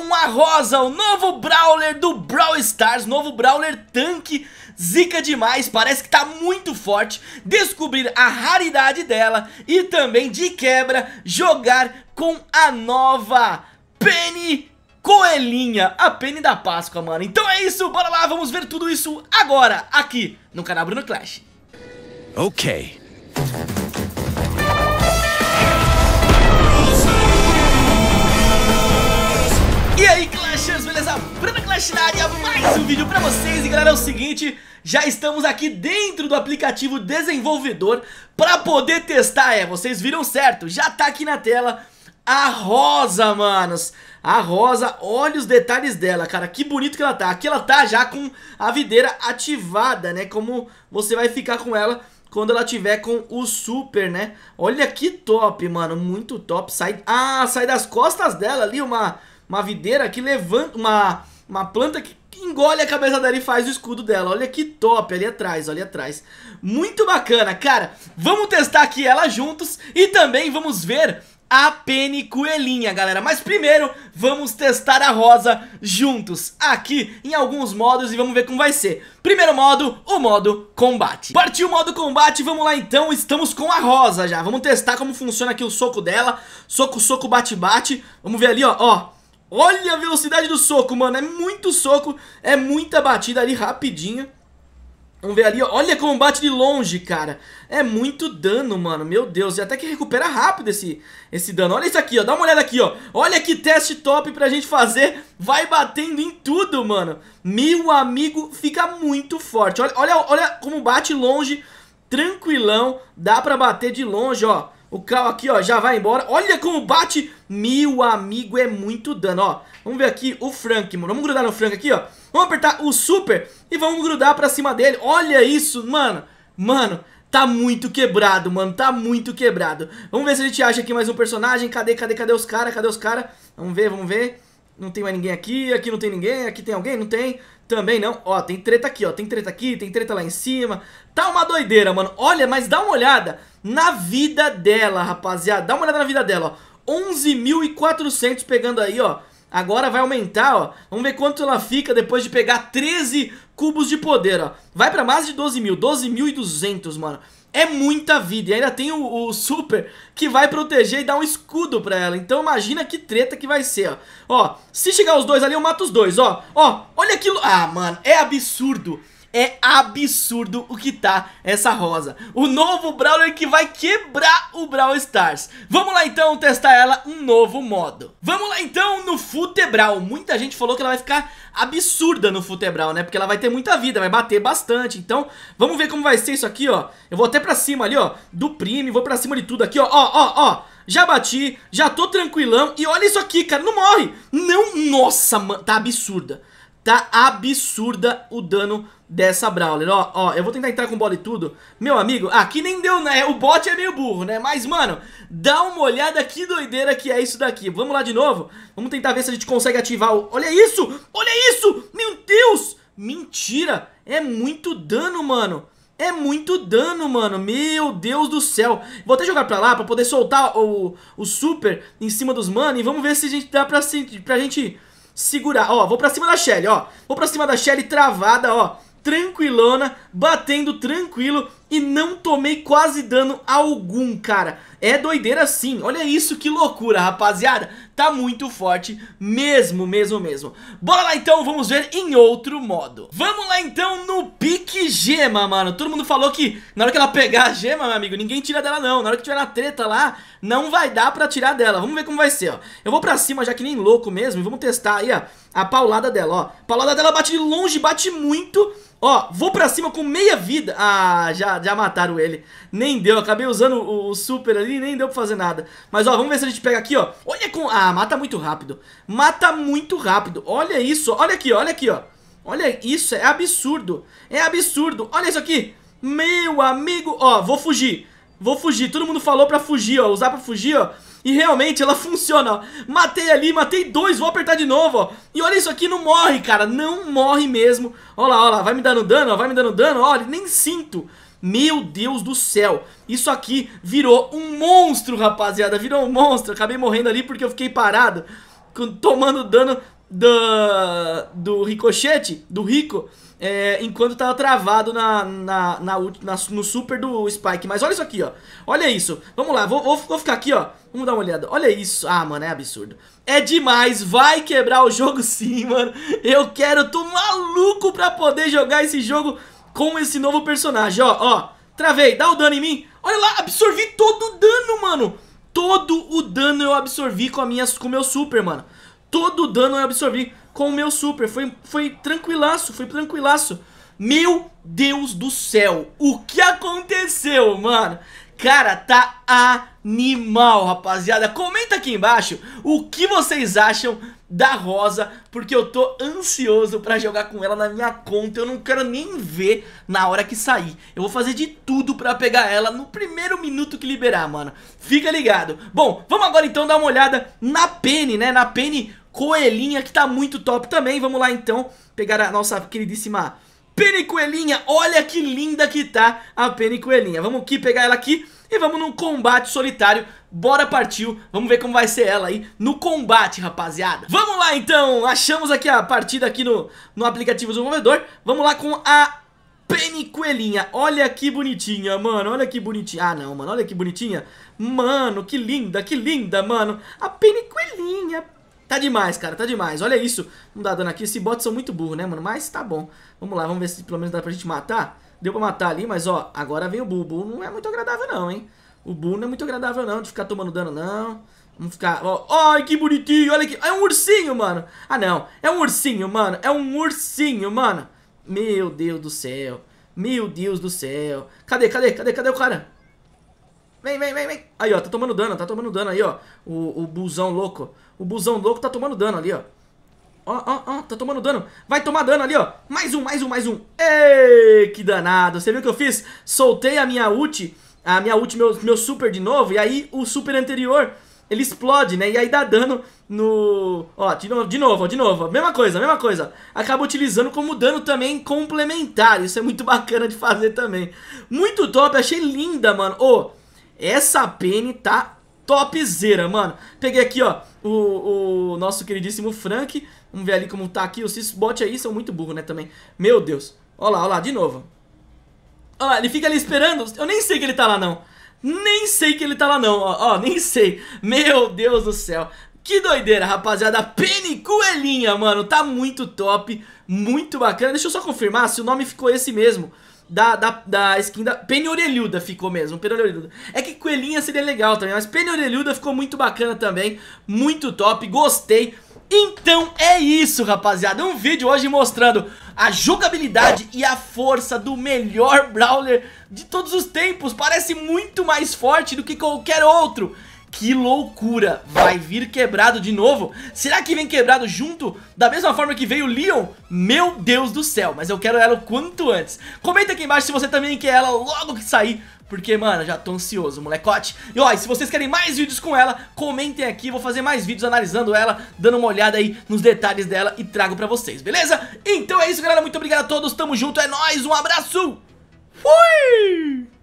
com a Rosa, o novo Brawler do Brawl Stars, novo Brawler tanque, zica demais, parece que tá muito forte, descobrir a raridade dela e também de quebra jogar com a nova Penny Coelhinha, a Penny da Páscoa, mano. Então é isso, bora lá, vamos ver tudo isso agora, aqui no canal Bruno Clash. Ok. E aí, Clashers, beleza? Bruno Clash na área, mais um vídeo pra vocês. E galera, é o seguinte, já estamos aqui dentro do aplicativo desenvolvedor pra poder testar, vocês viram certo, já tá aqui na tela a Rosa, manos. A Rosa, olha os detalhes dela, cara, que bonito que ela tá. Aqui ela tá já com a videira ativada, né, como você vai ficar com ela quando ela tiver com o super, né? Olha que top, mano, muito top. Sai, sai das costas dela ali uma videira que levanta, uma planta que engole a cabeça dela e faz o escudo dela. Olha que top, ali atrás, olha atrás. Muito bacana, cara. Vamos testar aqui ela juntos e também vamos ver a Penny Coelhinha, galera. Mas primeiro vamos testar a Rosa juntos aqui em alguns modos e vamos ver como vai ser. Primeiro modo, o modo combate. Partiu o modo combate, vamos lá então. Estamos com a Rosa já. Vamos testar como funciona aqui o soco dela. Soco, soco, bate, bate. Vamos ver ali, ó, olha a velocidade do soco, mano, é muito soco, é muita batida ali, rapidinho. Vamos ver ali, ó, olha combate de longe, cara, é muito dano, mano, meu Deus, e até que recupera rápido esse dano. Olha isso aqui, ó, dá uma olhada aqui, ó, olha que teste top pra gente fazer, vai batendo em tudo, mano. Meu amigo, fica muito forte, olha como bate longe, tranquilão, dá pra bater de longe, ó. O Cal aqui, ó, já vai embora. Olha como bate. Meu amigo, é muito dano, ó. Vamos ver aqui o Frank, mano. Vamos grudar no Frank aqui, ó. Vamos apertar o super e vamos grudar pra cima dele. Olha isso, mano. Mano, tá muito quebrado, mano. Tá muito quebrado. Vamos ver se a gente acha aqui mais um personagem. Cadê os caras? Cadê os caras? Vamos ver, vamos ver. Não tem mais ninguém aqui. Aqui não tem ninguém. Aqui tem alguém? Não tem. Também não. Ó, tem treta aqui, ó. Tem treta aqui, tem treta lá em cima. Tá uma doideira, mano. Olha, mas dá uma olhada na vida dela, rapaziada. Dá uma olhada na vida dela, ó. 11.400 pegando aí, ó. Agora vai aumentar, ó. Vamos ver quanto ela fica depois de pegar 13 cubos de poder, ó. Vai pra mais de 12 mil. 12.200, mano. É muita vida. E ainda tem o super que vai proteger e dar um escudo pra ela. Então imagina que treta que vai ser, ó. Ó, se chegar os dois ali, eu mato os dois, ó. Ó, olha aquilo. Ah, mano, é absurdo. É absurdo o que tá essa Rosa. O novo Brawler que vai quebrar o Brawl Stars. Vamos lá então testar ela, um novo modo. Vamos lá então no Futebrawl. Muita gente falou que ela vai ficar absurda no Futebrawl, né? Porque ela vai ter muita vida, vai bater bastante. Então vamos ver como vai ser isso aqui, ó. Eu vou até pra cima ali, ó, do prime, vou pra cima de tudo aqui, ó. Já bati, já tô tranquilão. E olha isso aqui, cara, não morre. Não, nossa, mano, tá absurda. Tá absurda o dano dessa Brawler, ó, eu vou tentar entrar com bola e tudo. Meu amigo, aqui nem deu, né, o bot é meio burro, né, mas mano, dá uma olhada que doideira que é isso daqui. Vamos lá de novo, vamos tentar ver se a gente consegue ativar o... olha isso, meu Deus, mentira, é muito dano, mano. É muito dano, mano, meu Deus do céu. Vou até jogar pra lá pra poder soltar o super em cima dos mano e vamos ver se a gente dá pra gente... segurar, ó, vou pra cima da Shelly, ó. Vou pra cima da Shelly travada, ó. Tranquilona, batendo tranquilo. E não tomei quase dano algum, cara. É doideira sim, olha isso, que loucura, rapaziada. Tá muito forte mesmo, mesmo. Bora lá então, vamos ver em outro modo. Vamos lá então no pique gema, mano. Todo mundo falou que na hora que ela pegar a gema, meu amigo, ninguém tira dela não. Na hora que tiver na treta lá, não vai dar pra tirar dela. Vamos ver como vai ser, ó. Eu vou pra cima já que nem louco mesmo, vamos testar aí, ó, a paulada dela, ó. A paulada dela bate de longe, bate muito. Ó, vou pra cima com meia vida. Ah, já mataram ele. Nem deu, acabei usando o super ali. Nem deu pra fazer nada. Mas ó, vamos ver se a gente pega aqui, ó. Olha com... ah, mata muito rápido. Mata muito rápido. Olha isso, olha aqui, olha aqui, ó. Olha isso, é absurdo. É absurdo, olha isso aqui. Meu amigo, ó, vou fugir. Vou fugir, todo mundo falou pra fugir, ó. Usar pra fugir, ó. E realmente ela funciona, ó. Matei ali, matei dois, vou apertar de novo, ó. E olha isso aqui, não morre, cara, não morre mesmo. Olha lá, vai me dando dano, ó, vai me dando dano, olha, nem sinto. Meu Deus do céu, isso aqui virou um monstro, rapaziada, virou um monstro. Acabei morrendo ali porque eu fiquei parado. tomando dano do ricochete, do Rico, enquanto tava travado no super do Spike. Mas olha isso aqui, ó. Olha isso. Vamos lá, vou ficar aqui, ó. Vamos dar uma olhada. Olha isso. Ah, mano, é absurdo. É demais. Vai quebrar o jogo sim, mano. Eu quero. Tô maluco pra poder jogar esse jogo com esse novo personagem. Ó, ó. Travei. Dá o dano em mim. Olha lá. Absorvi todo o dano, mano. Todo o dano eu absorvi com o meu super, mano. Todo o dano eu absorvi com o meu super. Foi tranquilaço, foi tranquilaço. Meu Deus do céu, o que aconteceu, mano? Cara, tá animal, rapaziada. Comenta aqui embaixo o que vocês acham da Rosa, porque eu tô ansioso pra jogar com ela na minha conta. Eu não quero nem ver na hora que sair. Eu vou fazer de tudo pra pegar ela no primeiro minuto que liberar, mano. Fica ligado. Bom, vamos agora então dar uma olhada na Penny, né? Na Penny Coelhinha, que tá muito top também. Vamos lá então pegar a nossa queridíssima Penny Coelhinha. Olha que linda que tá a Penny Coelhinha. Vamos aqui pegar ela aqui e vamos num combate solitário. Bora, partiu. Vamos ver como vai ser ela aí no combate, rapaziada. Vamos lá então. Achamos aqui a partida aqui no aplicativo desenvolvedor. Vamos lá com a Penny Coelhinha. Olha que bonitinha, mano. Olha que bonitinha. Ah, não, mano. Olha que bonitinha. Mano, que linda, mano. A Penny Coelhinha. Tá demais, cara, tá demais, olha isso. Não dá dano aqui, esses bots são muito burros, né, mano? Mas tá bom, vamos lá, vamos ver se pelo menos dá pra gente matar. Deu pra matar ali, mas ó, agora vem o Bull. O Bull não é muito agradável não, hein. O Bull não é muito agradável não, de ficar tomando dano não. Vamos ficar, ó, ai que bonitinho, olha aqui. É um ursinho, mano. Ah não, é um ursinho, mano, é um ursinho, mano. Meu Deus do céu, meu Deus do céu. Cadê, cadê, cadê, cadê o cara? Vem, vem, vem, vem. Aí, ó, tá tomando dano aí, ó. O busão louco. O busão louco tá tomando dano ali, ó. Ó, ó, ó, tá tomando dano. Vai tomar dano ali, ó. Mais um, mais um, mais um. Ei, que danado. Você viu o que eu fiz? Soltei a minha ult. A minha ult, meu super de novo. E aí, o super anterior, ele explode, né? E aí dá dano no... Ó, de novo, ó, de novo. Mesma coisa, mesma coisa. Acaba utilizando como dano também complementar. Isso é muito bacana de fazer também. Muito top, achei linda, mano. Ô... Essa Penny tá topzera, mano. Peguei aqui, ó, o nosso queridíssimo Frank. Vamos ver ali como tá aqui. Os bots aí são muito burros, né, também. Meu Deus. Ó lá, de novo. Ó lá, ele fica ali esperando. Eu nem sei que ele tá lá, não. Nem sei que ele tá lá, não. Ó, nem sei. Meu Deus do céu. Que doideira, rapaziada. Penny Coelhinha, mano. Tá muito top. Muito bacana. Deixa eu só confirmar se o nome ficou esse mesmo. Da skin da... Penny Orelhuda ficou mesmo, Penny Orelhuda. É que Coelhinha seria legal também, mas Penny Orelhuda ficou muito bacana também. Muito top, gostei. Então é isso, rapaziada. Um vídeo hoje mostrando a jogabilidade e a força do melhor brawler de todos os tempos. Parece muito mais forte do que qualquer outro. Que loucura, vai vir quebrado de novo? Será que vem quebrado junto? Da mesma forma que veio o Leon? Meu Deus do céu, mas eu quero ela o quanto antes. Comenta aqui embaixo se você também quer ela logo que sair, porque, mano, já tô ansioso, molecote. E ó, e se vocês querem mais vídeos com ela, comentem aqui, vou fazer mais vídeos analisando ela, dando uma olhada aí nos detalhes dela e trago pra vocês, beleza? Então é isso, galera, muito obrigado a todos, tamo junto, é nóis, um abraço, fui!